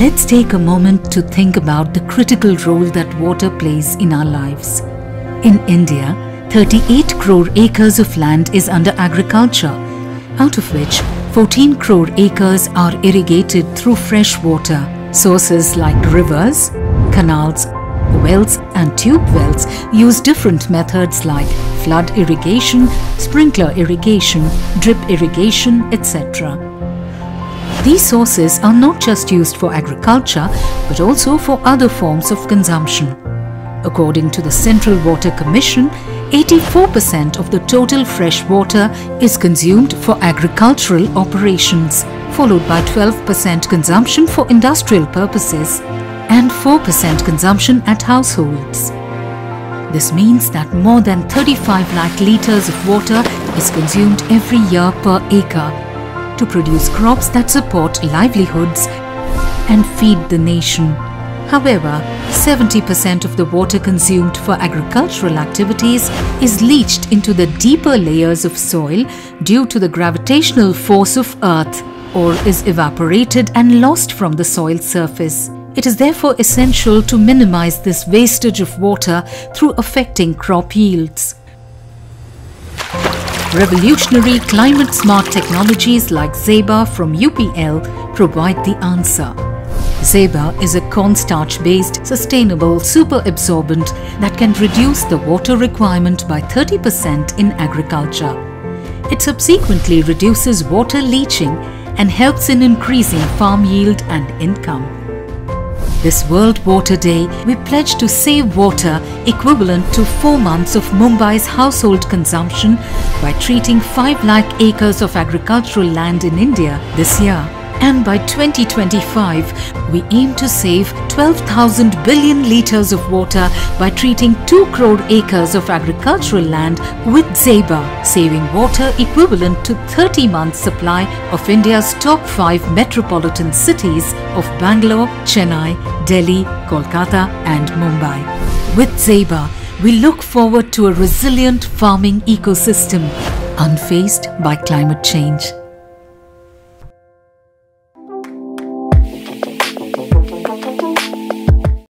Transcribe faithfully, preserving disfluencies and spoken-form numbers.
Let's take a moment to think about the critical role that water plays in our lives. In India, thirty-eight crore acres of land is under agriculture, out of which fourteen crore acres are irrigated through fresh water. Sources like rivers, canals, wells and tube wells use different methods like flood irrigation, sprinkler irrigation, drip irrigation, et cetera. These sources are not just used for agriculture, but also for other forms of consumption. According to the Central Water Commission, eighty-four percent of the total fresh water is consumed for agricultural operations, followed by twelve percent consumption for industrial purposes and four percent consumption at households. This means that more than thirty-five lakh litres of water is consumed every year per acre, to produce crops that support livelihoods and feed the nation. However, seventy percent of the water consumed for agricultural activities is leached into the deeper layers of soil due to the gravitational force of Earth, or is evaporated and lost from the soil surface. It is therefore essential to minimize this wastage of water through affecting crop yields. Revolutionary climate-smart technologies like Zeba from U P L provide the answer. Zeba is a cornstarch-based, sustainable superabsorbent that can reduce the water requirement by thirty percent in agriculture. It subsequently reduces water leaching and helps in increasing farm yield and income. This World Water Day, we pledge to save water equivalent to four months of Mumbai's household consumption by treating five lakh acres of agricultural land in India this year. And by twenty twenty-five, we aim to save twelve thousand billion litres of water by treating two crore acres of agricultural land with Zeba, saving water equivalent to thirty months' supply of India's top five metropolitan cities of Bangalore, Chennai, Delhi, Kolkata and Mumbai. With Zeba, we look forward to a resilient farming ecosystem, unfazed by climate change.